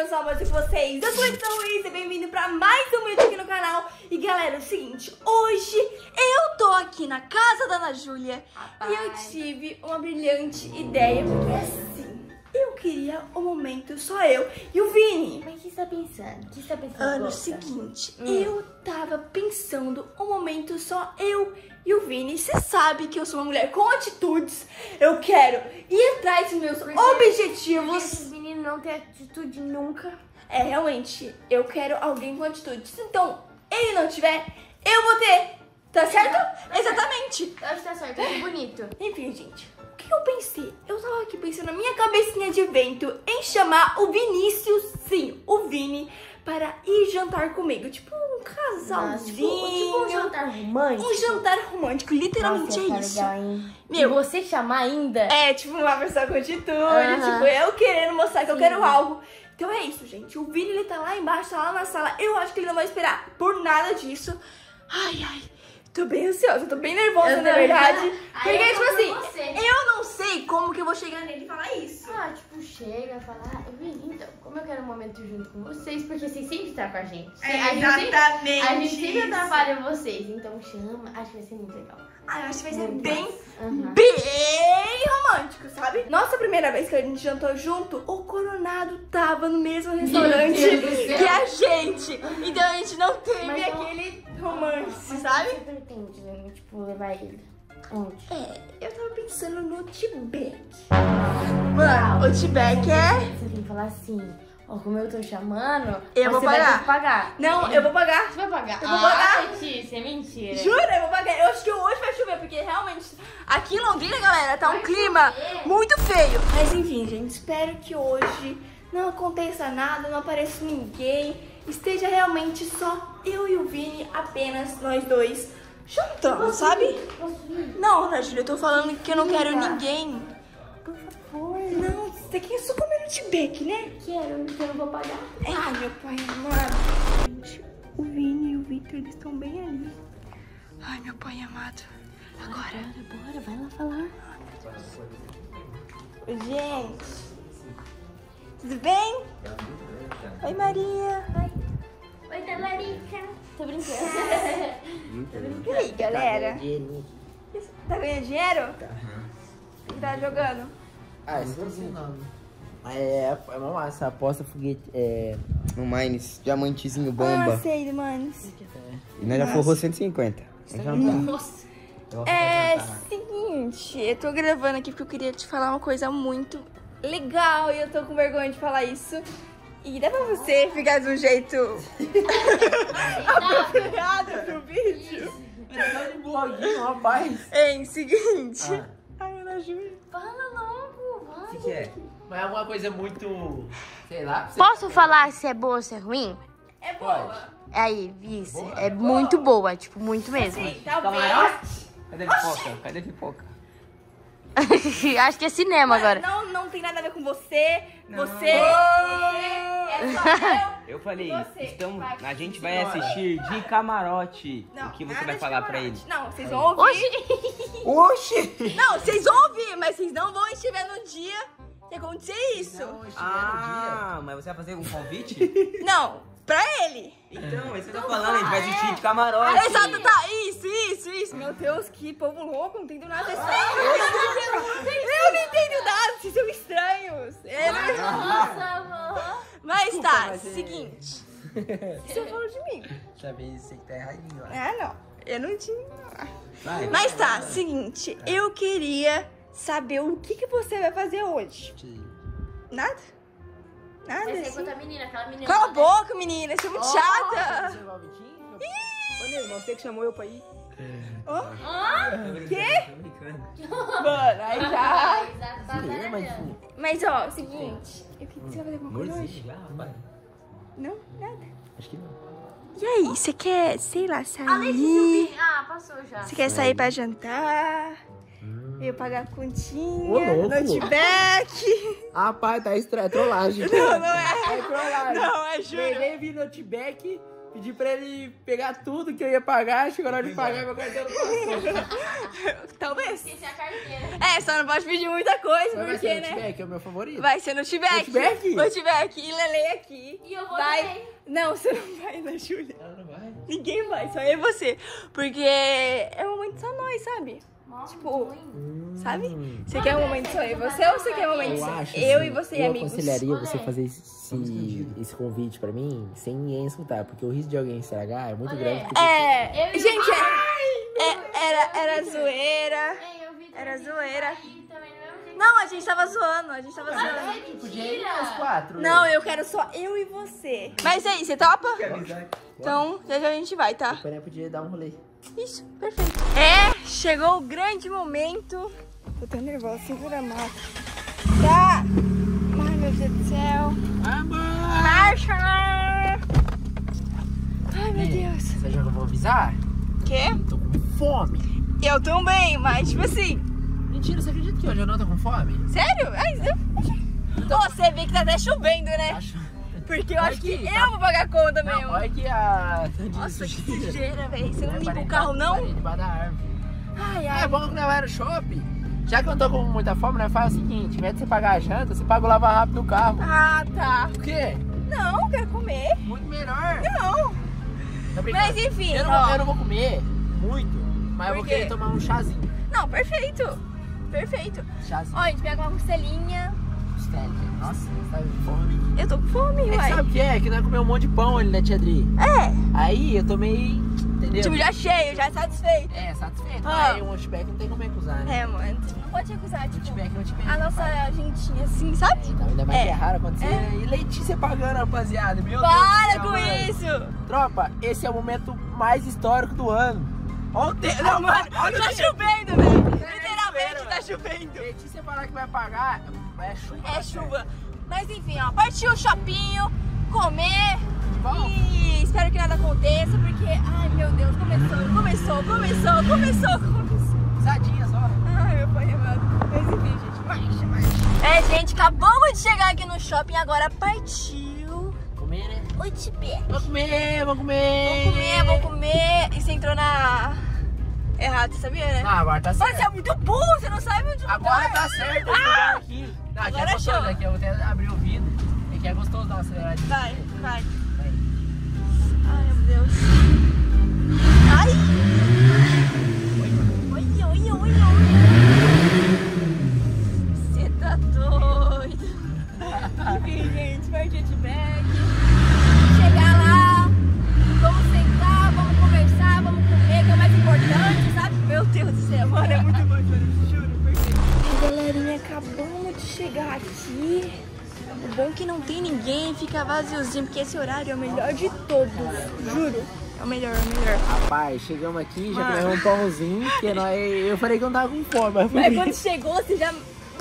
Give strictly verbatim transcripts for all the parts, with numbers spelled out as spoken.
meus amores, com vocês? Eu sou a Letícia Ruiz e bem-vindo pra mais um vídeo aqui no canal. E galera, é o seguinte, hoje eu tô aqui na casa da Ana Júlia e eu tive uma brilhante ideia, porque assim, eu queria um momento só eu e o Vini. Mas o que você tá pensando? O que você tá pensando? Ana, é o seguinte, hum. eu tava pensando um momento só eu e o Vini. Você sabe que eu sou uma mulher com atitudes, eu quero ir atrás dos meus porque, objetivos. Porque não ter atitude nunca. É, realmente, eu quero alguém com atitude. Então, ele não tiver, eu vou ter. Tá certo? Tá Exatamente. Certo. Acho que tá certo, é bonito. Enfim, gente, o que eu pensei? Eu tava aqui pensando na minha cabecinha de vento em chamar o Vinícius, sim, o Vini, para ir jantar comigo. Tipo, um casalzinho. Nossa, tipo, tipo um jantar romântico. Um jantar romântico, literalmente. Nossa, é isso. Legal, hein? Meu, e você chamar ainda? É, tipo, uma pessoa com atitude, uh-huh. tipo, eu querendo mostrar que sim. eu quero algo. Então é isso, gente. O Vini, ele tá lá embaixo, tá lá na sala. Eu acho que ele não vai esperar por nada disso. Ai, ai. Tô bem ansiosa, tô bem nervosa, eu na verdade. Porque, tipo assim, você. eu não sei como que eu vou chegar nele e falar isso. Ah, tipo, chega e fala, ah, então, como eu quero um momento junto com vocês, porque vocês sempre tá com a gente. É, exatamente. A gente, a gente sempre atrapalha vocês, então chama, acho que vai ser muito legal. Ah, eu acho que vai ser muito bem, uhum. bem romântico, sabe? Nossa, primeira vez que a gente jantou junto, o Coronado tava no mesmo restaurante que a gente. Então a gente não teve Mas, aquele romance, mas sabe? Você pretende, né? Tipo, levar ele onde? É, eu tava pensando no Tibete. Mano, o Tibete é... Você tem que falar assim, ó, como eu tô chamando, eu vou pagar. Vai ter que pagar. Não, eu vou pagar. Você vai pagar. Eu vou pagar. Ah, Letícia, é mentira. Jura? Eu vou pagar. Eu acho que hoje vai chover, porque realmente aqui em Londrina, galera, tá um clima muito feio. Mas enfim, gente, espero que hoje não aconteça nada, não apareça ninguém. Esteja realmente só eu e o Vini, apenas nós dois jantando, sabe? Não, Ana Júlia, eu tô falando que eu não quero ninguém. Por favor. Não, isso daqui é só comer no Tibete, né? Quero, eu não vou pagar. Ai, meu pai amado. Gente, o Vini e o Vitor, eles estão bem ali. Ai, meu pai amado. Agora. Bora, bora, vai lá falar. Gente, tudo bem? Oi, Maria. Oi. Oi, Talarica. Tô brincando. Tô brincando. E aí, galera? Tá ganhando dinheiro? Tá. O que tá jogando? Ah, isso não é É uma massa, aposta foguete é, no Mines, diamantezinho bomba. Ah, sei do Mines. E nós já forrou cento e cinquenta. Nossa. É seguinte, eu tô gravando aqui porque eu queria te falar uma coisa muito legal e eu tô com vergonha de falar isso. E dá pra você ficar de um jeito apropriado pro vídeo? Isso. Rapaz. Hein, seguinte. Ah. Ai, Ana Júlia. Fala logo, vai. O que é? Mas é uma coisa muito, sei lá. Você... Posso falar se é boa ou se é ruim? É boa. Aí, isso. Boa. É boa. Muito boa, tipo, muito mesmo. Assim, talvez. Cadê a pipoca? Cadê a pipoca? Acho que é cinema Mas, agora. Não, não tem nada a ver com você. Não. Você. Oh! Eu falei, estamos, a gente vai assistir de camarote. Não, o que você vai falar pra ele? Não, vocês vão ouvir. Oxi! Oxi! Não, vocês vão ouvir, mas vocês não vão estiver no dia que acontecer isso. Não, ah, no dia. Mas você vai fazer um convite? Não, pra ele. Então, isso que eu tô falando, a gente vai assistir de camarote. Ah, exato, tá, isso, isso, isso. Meu Deus, que povo louco, não entendo nada. Ah, eu, não entendo, eu não entendo nada, vocês são estranhos. É, mas... Nossa, amor. Mas tá, mas é... seguinte, você falou de mim. Já vi isso que tá erradinho, né? É, não, eu não tinha. Vai, mas vai, tá, vai. seguinte, vai. eu queria saber o que, que você vai fazer hoje. Que... Nada? Nada? Você assim? Conta a menina, aquela menina. Cala a boca, menina, você é muito oh, chata. Ô, Neymar, você que chamou eu pra ir. Oh? Oh? Quê? Mano, aí já. Mas ó, o seguinte, eu queria que você vai fazer alguma coisa hoje. Não? Nada? Acho que não. E aí, você quer, sei lá, sair? Ah, passou já. Você quer sair pra jantar? Eu pagar a continha, oh, notebook. Ah, pai, tá, isso é trollagem. Não, não é. É trollagem. Não, é juro. Peguei, vi notebook. Pedi pra ele pegar tudo que eu ia pagar, chegou na hora de pagar, meu cartão não passou. Talvez. É, só não pode pedir muita coisa, mas porque, vai ser no né? T-back, é o meu favorito. Vai ser no T-back. No T-back. E Lele aqui. E eu vou vai... também. Não, você não vai, Ana Júlia. Ela não vai? Ninguém vai, só eu e você. Porque é um momento só nós, sabe? Nossa, tipo, ruim. Sabe? Você hum. quer um momento só eu e você ou você quer um momento só eu e você e amigos? Eu aconselharia você fazer esse, esse convite pra mim sem ninguém escutar, porque o risco de alguém estragar é muito Olha. grande. É, eu gente, era, Ai, era, era zoeira, era zoeira. Não, a gente tava zoando, a gente tava zoando. Ah, é mentira. Quatro, não, eu quero só eu e você. Mas aí, você topa? Então, já já a gente vai, tá? Eu podia dar um rolê. Isso, perfeito. É, chegou o grande momento. Eu tô nervosa, segura a mata. Tá. Ai, meu Deus do céu. Marcha! Ai, meu Deus. Você já não vou avisar? Quê? Eu tô com fome. Eu também, mas tipo assim... Mentira, você acredita que hoje eu não tô com fome? Sério? Ai, eu... então... oh, você vê que tá até chovendo, né? Tá chovendo. Porque eu olha acho que, que eu tá... vou pagar a conta, não, meu. Olha que a... Nossa, que sujeira, velho. Você não, não limpa é o carro, não? Debaixo da árvore. Ai, ai. É bom que levar o shopping. Já que eu tô com muita fome, né? Faz o seguinte, ao invés de você pagar a janta, você paga o lava rápido do carro. Ah, tá. Por quê? Não, quero comer. Muito melhor. Não. Tá brincando. Mas enfim. Eu não, eu não vou comer muito, mas eu vou querer tomar um chazinho. Não, perfeito. Perfeito. Chazinho. Ó, a gente pega uma costelinha. Costelinha? Nossa, você tá com fome. Eu tô com fome, é, uai. Sabe o que é? Que nós comemos um monte de pão ali, né, Tia Dri? É. Aí eu tomei, entendeu? Tipo, já cheio, já satisfeito. É, satisfeito. Ah. Aí um outback não tem como recusar, né? É, mano. Não pode recusar, tipo, outback, outback, a nossa pai. Gentinha, assim, sabe? É, então, ainda mais é. que é raro acontecer. É. E Letícia pagando, rapaziada. Meu Para Deus, com mãe. isso! Tropa, esse é o momento mais histórico do ano. Ontem, ah, não, mano, olha tá chovendo, velho. Literalmente tá chovendo. Letícia falar que vai pagar, é chuva. É chuva. Mas enfim, ó, partiu o shoppinho, comer. Bom. E espero que nada aconteça, porque, ai meu Deus, começou, começou, começou, começou, começou. Pisadinha só. Ai, meu pai amado. Mas enfim, gente, marcha, marcha. É, gente, acabamos de chegar aqui no shopping, agora partiu. Comer, né? Oi, Tibete. Vou comer, vou comer. Vou comer, vou comer. E você entrou na... errado, você sabia, né? Ah, agora tá certo. Mas você é muito burro, você não sabe onde agora lugar. Tá certo, eu ah! aqui. Não, aqui agora é gostoso, aqui eu vou até abrir o vidro. Aqui é gostoso, dá uma acelerada. Vai, vai. Vai. Ai, meu Deus. Ai! Oi, oi, oi, oi, oi. Você tá doido. Enfim, gente, vai de back. Chegar lá, vamos sentar, vamos conversar, vamos comer, que é o mais importante. Meu Deus do céu, mano, é muito bom, juro, perfeito. E galerinha, acabamos de chegar aqui. O bom é que não tem ninguém, fica vaziozinho, porque esse horário é o melhor de todos, juro. É o melhor, é o melhor. Rapaz, chegamos aqui, já comemos um pãozinho, porque nós, eu falei que não tava com fome. Mas, mas quando chegou, você já...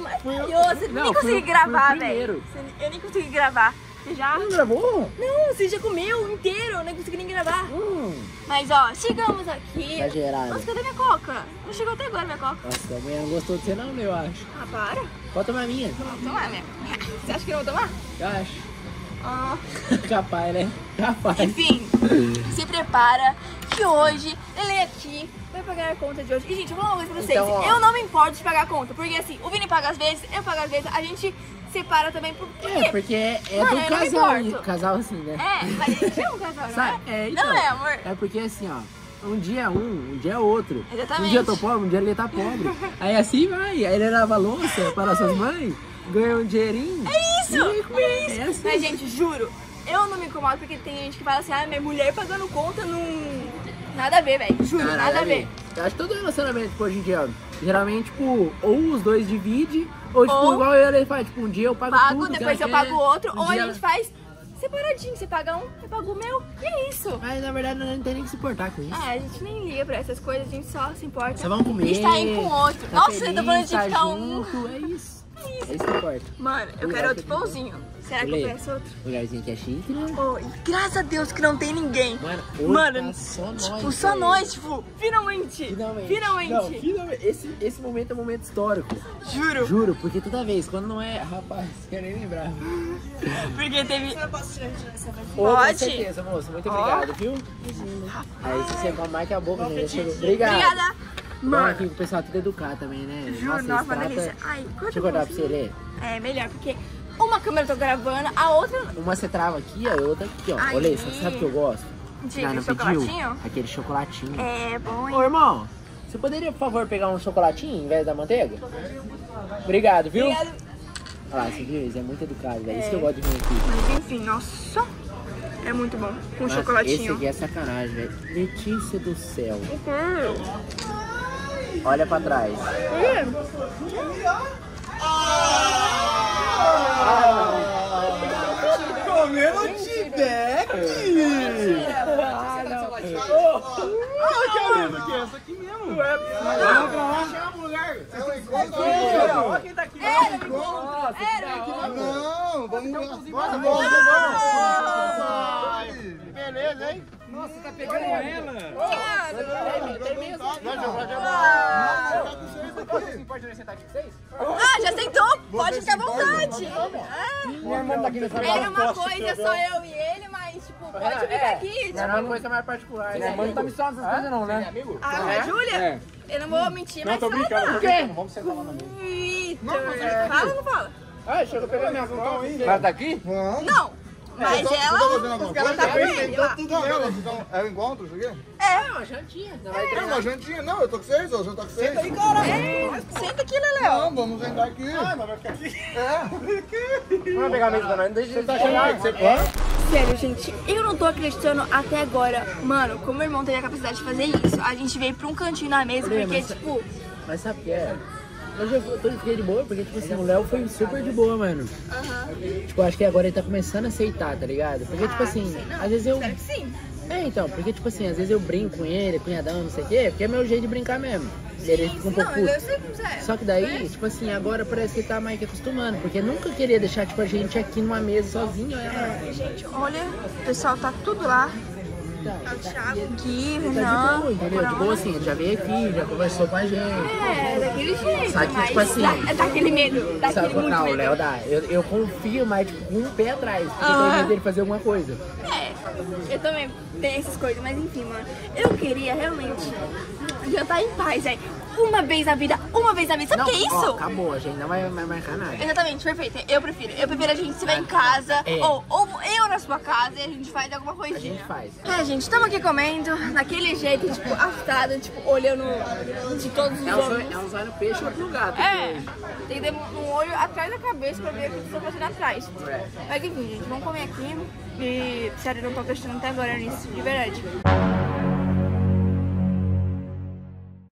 Maravilhoso, eu nem consegui gravar, velho. Eu nem consegui gravar. Você já... Não gravou? Não, você já comeu inteiro, eu nem consegui nem gravar. Hum. Mas ó, chegamos aqui. Exagerado. Nossa, cadê minha coca? Não chegou até agora minha coca. Nossa, a mãe não gostou de você não, eu acho. Ah, para. Pode tomar a minha. Não, vou tomar a minha. Você acha que eu não vou tomar? Eu acho. Ah. Capaz, né? Capaz. Enfim, se prepara que hoje ele é aqui. Vai pagar a conta de hoje. E gente, eu vou falar uma coisa pra vocês. Então, eu não me importo de pagar a conta. Porque assim, o Vini paga às vezes, eu pago às vezes. A gente separa também por quê? É, porque é, é mano, do casal. Casal assim, né? É, mas a gente é um casal, sabe? Não é? É, então, não é, amor? É porque assim, ó. Um dia é um, um dia é outro. Exatamente. Um dia eu tô pobre, um dia ele tá pobre. Aí assim vai. Aí ele lava a louça para nossas mães. Ganha um dinheirinho. É isso! E, é isso! É assim. Mas gente, juro. Eu não me incomodo porque tem gente que fala assim, ah, minha mulher pagando conta num... Nada a ver, velho. Juro, nada, nada a ver. ver. Eu acho que todo relacionamento hoje em dia, geralmente, tipo, ou os dois dividem, ou, ou tipo, igual eu, ele faz, tipo, um dia eu pago, pago tudo, depois eu quer, pago o outro, um ou dia... a gente faz separadinho, você paga um, eu pago o meu, e é isso. Mas, na verdade, não tem nem que se importar com isso. É, a gente nem liga pra essas coisas, a gente só se importa. Só vamos comer. E está indo com o outro. Tá Nossa, feliz, eu tô falando de ficar tá um... junto, é isso. É isso que importa. Mano, eu quero outro pãozinho. Será que eu peço outro? O lugarzinho que é chique, né? Oh, graças a Deus que não tem ninguém. Mano, Mano tá só nós. Tipo, só nós, tipo, finalmente. Finalmente. Finalmente. Não, finalmente. Esse, esse momento é um momento histórico. Juro. Juro, porque toda vez, quando não é... Rapaz, eu quero nem lembrar. Porque teve... Eu posso tirar essa daqui? Oh, pode. Com certeza, moça. Muito obrigado, oh. viu? Imagina. Aí você marca a boca, gente. Chegou. Obrigado. Obrigada. Mano, aqui o pessoal tudo educado também, né? Juro, nossa, uma delícia. Ai, deixa eu guardar pra você ler. É, melhor, porque uma câmera eu tô gravando, a outra... Uma você trava aqui, a outra aqui, ó. Ai, olha isso, sabe o que eu gosto? De não chocolatinho? Pediu? Aquele chocolatinho. É, bom, hein? Ô, irmão, você poderia, por favor, pegar um chocolatinho em vez da manteiga? Obrigado, viu? Obrigado. Olha lá, você viu? Eles é muito educado, velho. É. Isso que eu gosto de vir aqui. Mas, enfim, nossa... É muito bom, com nossa, chocolatinho. Esse aqui é sacanagem, velho. Letícia do céu. Uhum. Olha pra trás. Comendo o T-Bag! Olha que é essa aqui mesmo! Chama o lugar! Olha quem tá aqui! Não! Vamos lá! Beleza, hein? Nossa, tá pegando ela! Ah, já sentou? Pode ficar à vontade! Ah, era uma coisa só eu e ele, mas tipo, pode vir aqui. Era uma coisa mais particular. Minha mãe não tá me falando essas coisas não, né? A Ana Júlia? Eu não vou mentir, mas fala não. Por quê? Vamos sentar lá na mesa. Vitor, fala ou não fala? Ah, chega eu pegar minha mão ainda. Ela tá aqui? Não! Mas tô, ela, os caras tá com ele, então, tudo elas, então, é o encontro, isso aqui? É, uma jantinha. É, é uma jantinha, não, eu tô com vocês, eu já tô com vocês. Senta aí, caralho. É. Senta aqui, Léo. Não, vamos sentar aqui. Ah, mas vai ficar aqui. É. Vamos pegar a mesa da noite, deixa você tá achando que você pode. Sério, gente, eu não tô acreditando até agora. Mano, como meu irmão teve a capacidade de fazer isso, a gente veio pra um cantinho na mesa, porque, mas, tipo... Mas sabe o que é? Hoje eu tô de boa, porque tipo assim, o Léo foi super de boa, mano. Uhum. Tipo, acho que agora ele tá começando a aceitar, tá ligado? Porque tipo assim, ah, não, às vezes eu... Espero que sim. É, então, porque tipo assim, às vezes eu brinco com ele, cunhadão, não sei o quê, porque é meu jeito de brincar mesmo. Sim, ele fica um pouco puto. É. Só que daí, tipo assim, agora parece que ele tá mais que acostumando, porque nunca queria deixar, tipo, a gente aqui numa mesa sozinho. Ela... É, gente, olha, o pessoal tá tudo lá. É o Thiago, Gui, Renan, tá boa assim, já veio aqui, já conversou com a gente. É, daquele jeito, só que, mas tipo assim, dá, daquele medo, daquele muito não, medo. Léo dá, eu, eu confio, mas tipo, um pé atrás, porque ah. tem medo dele fazer alguma coisa. É, eu também tenho essas coisas, mas enfim, mano, eu queria realmente jantar em paz, velho. Uma vez na vida, uma vez na vida, sabe o que é isso? Ó, acabou, a gente não vai, vai marcar nada. Exatamente, perfeito, eu prefiro. Eu prefiro a gente se vai em casa, é. ou, ou eu na sua casa e a gente faz alguma coisinha. A gente faz. É, gente, estamos aqui comendo, daquele jeito, tipo, afastado, tipo, olhando de todos os olhos. Elas olham o peixe ou o gato. É, porque... tem que ter um olho atrás da cabeça pra ver o que estão fazendo atrás. É. Mas enfim, gente, vamos comer aqui e sério, não tô acreditando até agora nisso, de verdade.